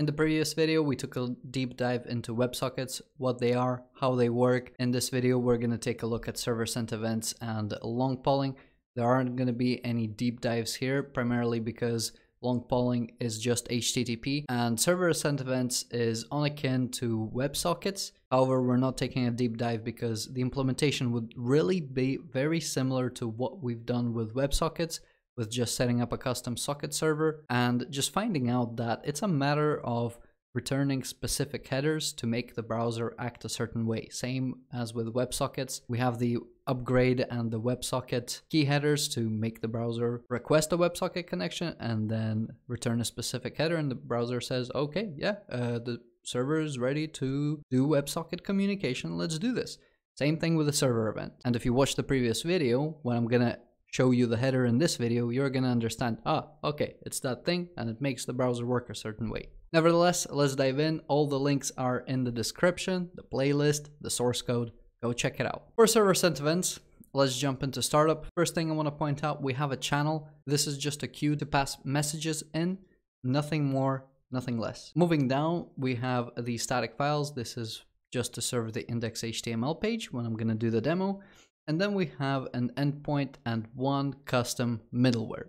In the previous video, we took a deep dive into WebSockets, what they are, how they work. In this video, we're going to take a look at server sent events and long polling. There aren't going to be any deep dives here, primarily because long polling is just HTTP and server sent events is on akin to WebSockets. However, we're not taking a deep dive because the implementation would really be very similar to what we've done with WebSockets, with just setting up a custom socket server and just finding out that it's a matter of returning specific headers to make the browser act a certain way. Same as with WebSockets, we have the upgrade and the WebSocket key headers to make the browser request a WebSocket connection and then return a specific header, and the browser says, okay, yeah, the server is ready to do WebSocket communication, let's do this. Same thing with the server event. And if you watch the previous video, when I'm gonna show you the header in this video, you're gonna understand, okay, it's that thing, and it makes the browser work a certain way. Nevertheless, let's dive in. All the links are in the description, the playlist, the source code. Go check it out. For server sent events, let's jump into startup. First thing I want to point out, we have a channel. This is just a queue to pass messages in, nothing more, nothing less. Moving down, we have the static files. This is just to serve the index.html page when I'm going to do the demo. And then we have an endpoint and one custom middleware.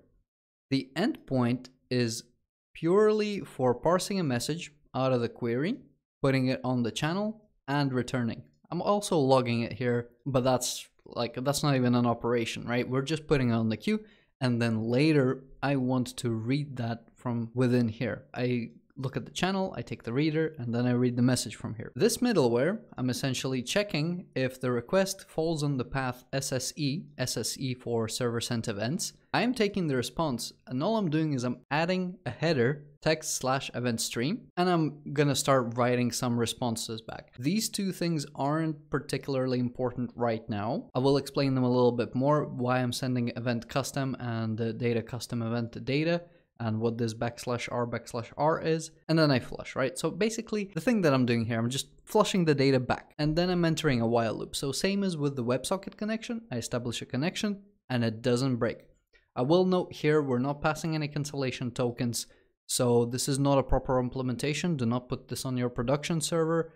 The endpoint is purely for parsing a message out of the query, putting it on the channel and returning. I'm also logging it here, but that's not even an operation, right? We're just putting it on the queue, and then later I want to read that from within here. I look at the channel, I take the reader, and then I read the message from here. This middleware, I'm essentially checking if the request falls on the path SSE for server sent events. I'm taking the response, and all I'm doing is I'm adding a header, text/event stream, and I'm gonna start writing some responses back. These two things aren't particularly important right now. I will explain them a little bit more, why I'm sending event custom and data custom event to data, and what this \r\r is, and then I flush, right? So basically, the thing that I'm doing here, I'm just flushing the data back, and then I'm entering a while loop. So same as with the WebSocket connection, I establish a connection, and it doesn't break. I will note here, we're not passing any cancellation tokens, so this is not a proper implementation. Do not put this on your production server.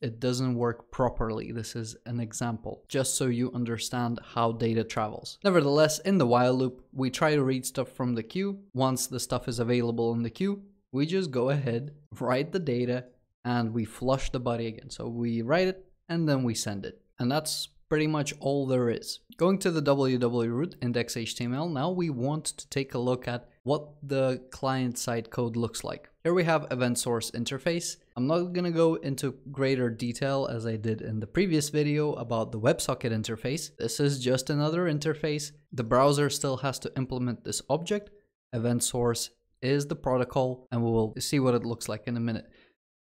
It doesn't work properly. This is an example, just so you understand how data travels. Nevertheless, in the while loop, we try to read stuff from the queue. Once the stuff is available in the queue, we just go ahead, write the data, and we flush the body again. So we write it, and then we send it. And that's pretty much all there is. Going to the www root index.html, now we want to take a look at what the client-side code looks like. Here we have event source interface. I'm not going to go into greater detail as I did in the previous video about the WebSocket interface. This is just another interface. The browser still has to implement this object. Event source is the protocol, and we will see what it looks like in a minute.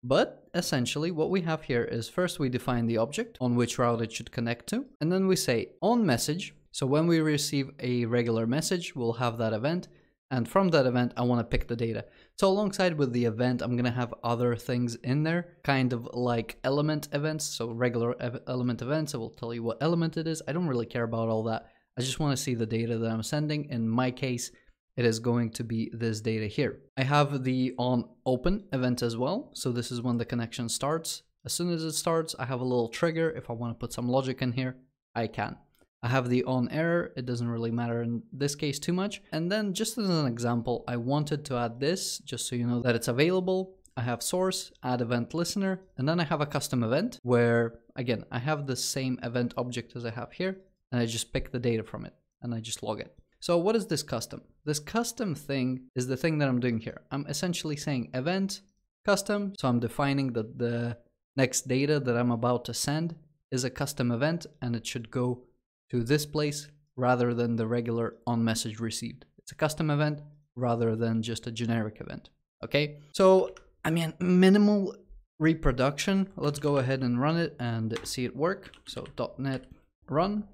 But essentially what we have here is, first we define the object on which route it should connect to, and then we say on message. So when we receive a regular message, we'll have that event. And from that event, I want to pick the data. So alongside with the event, I'm going to have other things in there, kind of like element events. So regular element events, it will tell you what element it is. I don't really care about all that. I just want to see the data that I'm sending. In my case, it is going to be this data here. I have the on open event as well. So this is when the connection starts. As soon as it starts, I have a little trigger. If I want to put some logic in here, I can. I have the on error, it doesn't really matter in this case too much. And then just as an example, I wanted to add this, just so you know that it's available. I have source, add event listener, and then I have a custom event where, again, I have the same event object as I have here, and I just pick the data from it, and I just log it. So what is this custom? This custom thing is the thing that I'm doing here. I'm essentially saying event custom, so I'm defining that the next data that I'm about to send is a custom event, and it should go to this place rather than the regular on message received. It's a custom event rather than just a generic event. Okay, so I mean, minimal reproduction. Let's go ahead and run it and see it work. So .NET run,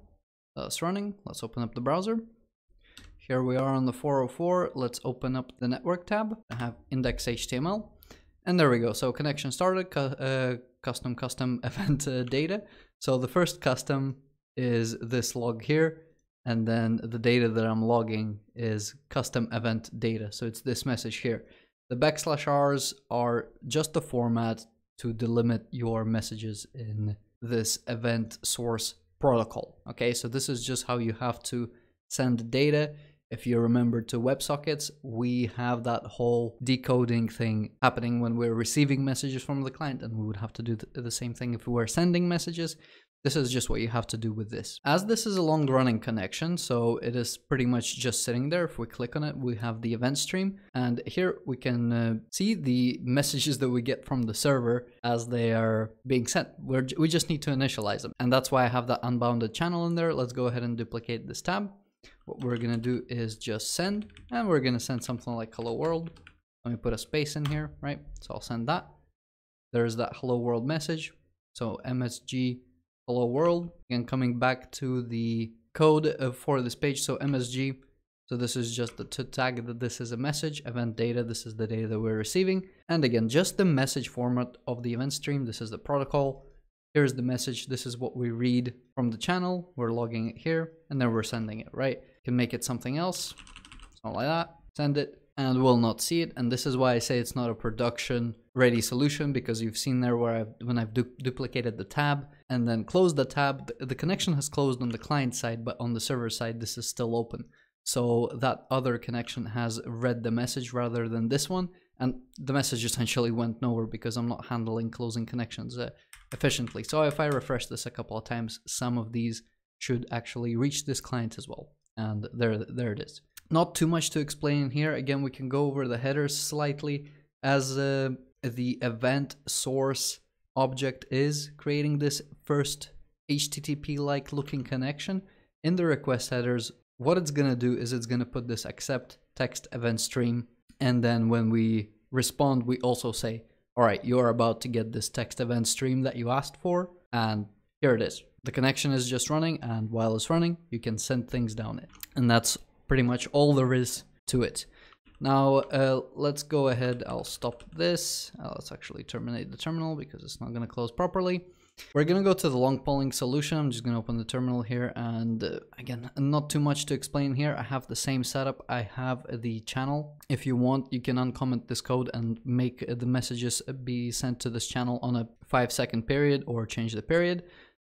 that's running. Let's open up the browser. Here we are on the 404. Let's open up the network tab. I have index.html, and there we go. So connection started, custom event data. So the first custom is this log here, and then the data that I'm logging is custom event data. So it's this message here. The \Rs are just the format to delimit your messages in this event source protocol. Okay, so this is just how you have to send the data. If you remember to WebSockets, we have that whole decoding thing happening when we're receiving messages from the client, and we would have to do the same thing if we were sending messages. This is just what you have to do with this. As this is a long-running connection, so it is pretty much just sitting there. If we click on it, we have the event stream, and here we can see the messages that we get from the server as they are being sent. We just need to initialize them, and that's why I have that unbounded channel in there. Let's go ahead and duplicate this tab. What we're going to do is just send, and we're going to send something like hello world. Let me put a space in here, right? So I'll send that. There's that hello world message. So MSG hello world. Again, coming back to the code for this page. So MSG, so this is just the tag that this is a message, event data. This is the data that we're receiving. And again, just the message format of the event stream. This is the protocol. Here's the message. This is what we read from the channel. We're logging it here, and then we're sending it, right? Can make it something else, something like that. Send it, and we'll not see it. And this is why I say it's not a production-ready solution, because you've seen there where when I've duplicated the tab and then closed the tab, the connection has closed on the client side, but on the server side, this is still open. So that other connection has read the message rather than this one. And the message essentially went nowhere because I'm not handling closing connections efficiently. So if I refresh this a couple of times, some of these should actually reach this client as well. And there it is. Not too much to explain here. Again, we can go over the headers slightly as the event source object is creating this first HTTP-like looking connection. In the request headers, what it's going to do is it's going to put this accept text event stream. And then when we respond, we also say, all right, you're about to get this text event stream that you asked for. And here it is. The connection is just running. And while it's running, you can send things down it. And that's pretty much all there is to it. Now, let's go ahead. I'll stop this. Let's actually terminate the terminal because it's not going to close properly. We're going to go to the long polling solution. I'm just going to open the terminal here. And again, not too much to explain here. I have the same setup. I have the channel. If you want, you can uncomment this code and make the messages be sent to this channel on a 5-second period or change the period.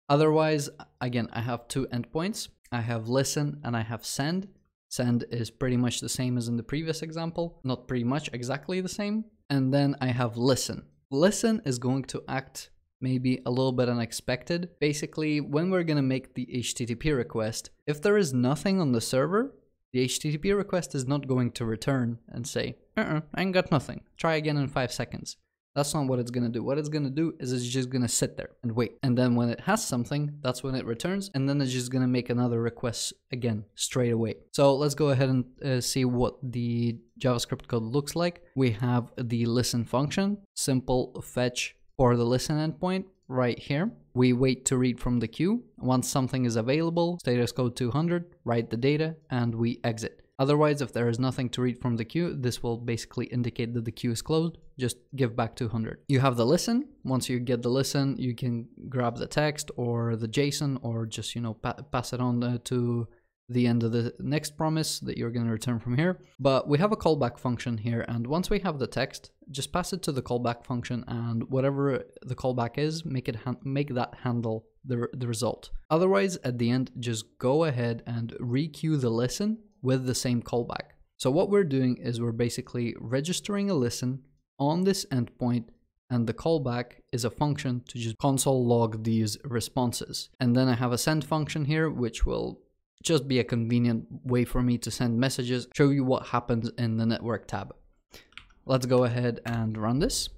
Otherwise, again, I have two endpoints. I have listen and I have send. Send is pretty much the same as in the previous example. Not pretty much, exactly the same. And then I have listen. Listen is going to act maybe a little bit unexpected. Basically, when we're going to make the HTTP request, if there is nothing on the server, the HTTP request is not going to return and say, I ain't got nothing. Try again in 5 seconds. That's not what it's going to do. What it's going to do is it's just going to sit there and wait. And then when it has something, that's when it returns. And then it's just going to make another request again straight away. So let's go ahead and see what the JavaScript code looks like. We have the listen function, simple fetch for the listen endpoint right here. We wait to read from the queue. Once something is available, status code 200, write the data, and we exit. Otherwise, if there is nothing to read from the queue, this will basically indicate that the queue is closed. Just give back 200. You have the listen. Once you get the listen, you can grab the text or the JSON or just, you know, pass it on to the end of the next promise that you're going to return from here. But we have a callback function here, and once we have the text, just pass it to the callback function, and whatever the callback is, make that handle the result. Otherwise, at the end, just go ahead and re-queue the listen with the same callback. So what we're doing is we're basically registering a listen on this endpoint, and the callback is a function to just console log these responses. And then I have a send function here, which will just be a convenient way for me to send messages, show you what happens in the network tab. Let's go ahead and run this.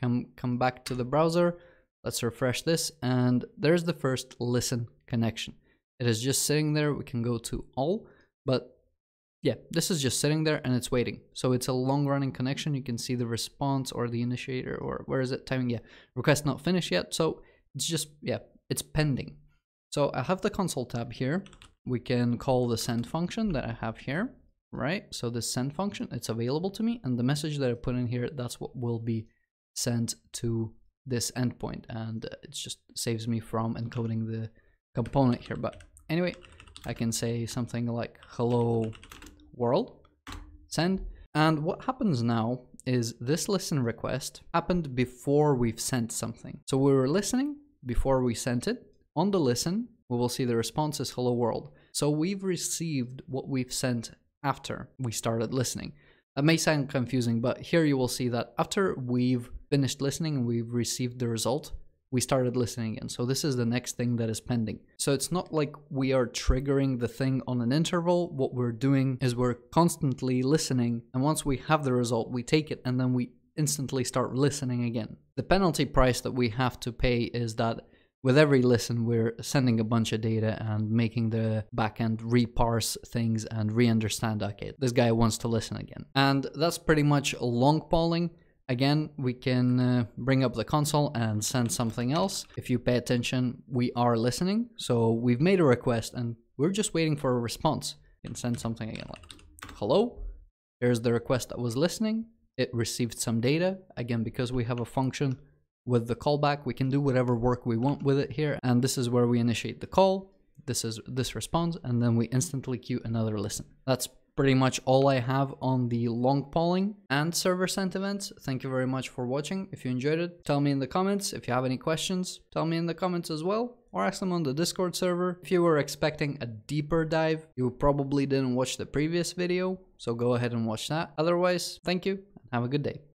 Come back to the browser. Let's refresh this. And there's the first listen connection. It is just sitting there. We can go to all, but yeah, this is just sitting there and it's waiting. So it's a long running connection. You can see the response or the initiator or where is it? Timing. Yeah. Request not finished yet. So it's just, yeah, it's pending. So I have the console tab here. We can call the send function that I have here, right? So the send function, it's available to me, and the message that I put in here, that's what will be sent to this endpoint. And it just saves me from encoding the component here. But anyway, I can say something like hello world, send. And what happens now is this listen request happened before we've sent something. So we were listening before we sent it. On the listen, we will see the response is hello world. So we've received what we've sent after we started listening. That may sound confusing, but here you will see that after we've finished listening and we've received the result, we started listening again. So this is the next thing that is pending. So it's not like we are triggering the thing on an interval. What we're doing is we're constantly listening. And once we have the result, we take it and then we instantly start listening again. The penalty price that we have to pay is that with every listen, we're sending a bunch of data and making the backend reparse things and re-understand, okay, this guy wants to listen again. And that's pretty much long polling. Again, we can bring up the console and send something else. If you pay attention, we are listening. So we've made a request and we're just waiting for a response. You can send something again like, hello, here's the request that was listening. It received some data. Again, because we have a function with the callback, we can do whatever work we want with it here. And this is where we initiate the call. This response, and then we instantly queue another listen. That's pretty much all I have on the long polling and server sent events. Thank you very much for watching. If you enjoyed it, tell me in the comments. If you have any questions, tell me in the comments as well, or ask them on the Discord server. If you were expecting a deeper dive, you probably didn't watch the previous video, so go ahead and watch that. Otherwise, thank you and have a good day.